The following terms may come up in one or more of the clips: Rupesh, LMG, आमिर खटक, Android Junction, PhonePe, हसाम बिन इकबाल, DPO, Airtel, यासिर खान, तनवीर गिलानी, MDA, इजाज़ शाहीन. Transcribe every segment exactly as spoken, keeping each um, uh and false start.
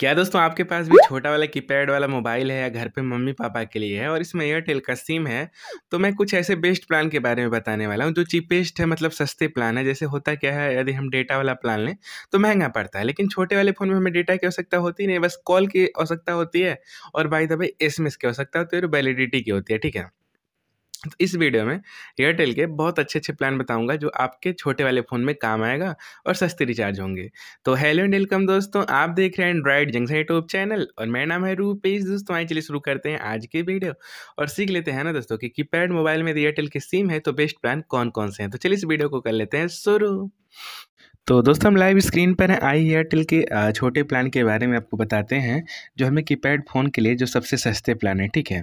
क्या दोस्तों आपके पास भी छोटा वाला कीपैड वाला मोबाइल है या घर पे मम्मी पापा के लिए है और इसमें एयरटेल का सिम है, तो मैं कुछ ऐसे बेस्ट प्लान के बारे में बताने वाला हूँ जो चीपेस्ट है, मतलब सस्ते प्लान है। जैसे होता क्या है, यदि हम डेटा वाला प्लान लें तो महंगा पड़ता है, लेकिन छोटे वाले फ़ोन में हमें डेटा की आवश्यकता होती नहीं, बस कॉल की आवश्यकता होती है और by the way S M S की आवश्यकता होती है और वैलिडिटी की होती है, ठीक है। तो इस वीडियो में एयरटेल के बहुत अच्छे अच्छे प्लान बताऊंगा जो आपके छोटे वाले फ़ोन में काम आएगा और सस्ते रिचार्ज होंगे। तो हेलो एंड वेलकम दोस्तों, आप देख रहे हैं एंड्रॉइड जंक्शन यूट्यूब चैनल और मेरा नाम है रूपेश। दोस्तों आइए चलिए शुरू करते हैं आज की वीडियो और सीख लेते हैं ना दोस्तों कि कीपैड मोबाइल में एयरटेल के सिम है तो बेस्ट प्लान कौन कौन से हैं। तो चलिए इस वीडियो को कर लेते हैं शुरू। तो दोस्तों हम लाइव स्क्रीन पर हैं, आई एयरटेल के छोटे प्लान के बारे में आपको बताते हैं जो हमें कीपैड फ़ोन के लिए जो सबसे सस्ते प्लान है, ठीक है।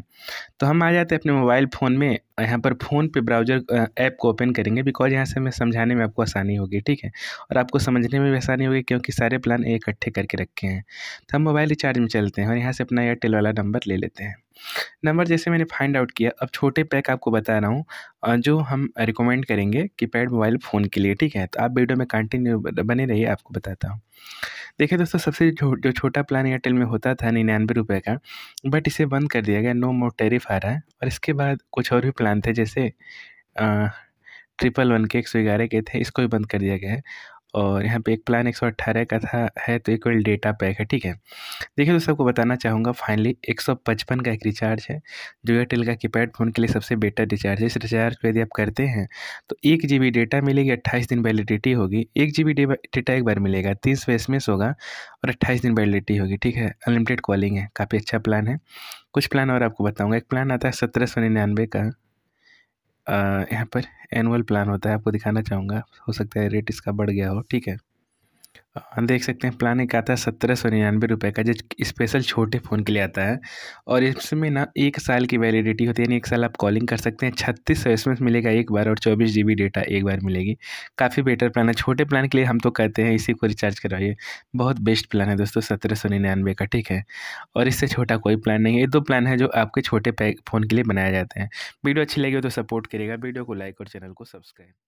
तो हम आ जाते हैं अपने मोबाइल फ़ोन में, यहाँ पर फ़ोन पे ब्राउज़र ऐप को ओपन करेंगे, बिकॉज यहाँ से हमें समझाने में आपको आसानी होगी, ठीक है, और आपको समझने में भी आसानी होगी क्योंकि सारे प्लान इकट्ठे करके रखे हैं। तो हम मोबाइल रिचार्ज में चलते हैं और यहाँ से अपना एयरटेल वाला नंबर ले लेते हैं। नंबर जैसे मैंने फाइंड आउट किया, अब छोटे पैक आपको बता रहा हूँ जो हम रिकमेंड करेंगे कीपैड मोबाइल फ़ोन के लिए, ठीक है। तो आप वीडियो में कंटिन्यू बने रहिए, आपको बताता हूँ। देखिए दोस्तों, सबसे जो, जो छोटा प्लान एयरटेल में होता था निन्यानवे रुपये का, बट इसे बंद कर दिया गया, नो मोर टैरिफ आ रहा है। और इसके बाद कुछ और भी प्लान थे जैसे आ, ट्रिपल वन के एक सौ ग्यारह के थे, इसको भी बंद कर दिया गया है। और यहाँ पे एक प्लान एक सौ अट्ठारह का था है तो इक्वल डेटा पैक है, ठीक है। देखिए दोस्तों आपको बताना चाहूँगा फाइनली एक सौ पचपन का एक रिचार्ज है जो एयरटेल का कीपैड फ़ोन के लिए सबसे बेटर रिचार्ज है। इस रिचार्ज को यदि आप करते हैं तो एक जी बी डेटा मिलेगी, अट्ठाईस दिन वैलिडिटी होगी। एक जी बी डेटा एक बार मिलेगा, तीस सौ एस एम एस होगा और अट्ठाईस दिन वैलिडिटी होगी, ठीक है। अनलिमिटेड कॉलिंग है, काफ़ी अच्छा प्लान है। कुछ प्लान और आपको बताऊँगा। एक प्लान आता है सत्रह सौ निन्यानवे का, यहाँ पर एनुअल प्लान होता है, आपको दिखाना चाहूँगा, हो सकता है रेट इसका बढ़ गया हो, ठीक है। हम देख सकते हैं प्लान एक आता है सत्रह सौ निन्यानवे रुपये का जो स्पेशल छोटे फ़ोन के लिए आता है और इसमें ना एक साल की वैलिडिटी होती है, यानी एक साल आप कॉलिंग कर सकते हैं। छत्तीस सौ एस एम एस मिलेगा एक बार और चौबीस जी बी डेटा एक बार मिलेगी। काफ़ी बेटर प्लान है, छोटे प्लान के लिए हम तो कहते हैं इसी को रिचार्ज करवाइए, बहुत बेस्ट प्लान है दोस्तों सत्रह सौ निन्यानवे का, ठीक है। और इससे छोटा कोई प्लान नहीं है। ये दो प्लान है जो आपके छोटे फ़ोन के लिए बनाए जाते हैं। वीडियो अच्छी लगी हो तो सपोर्ट करिएगा, वीडियो को लाइक और चैनल को सब्सक्राइब।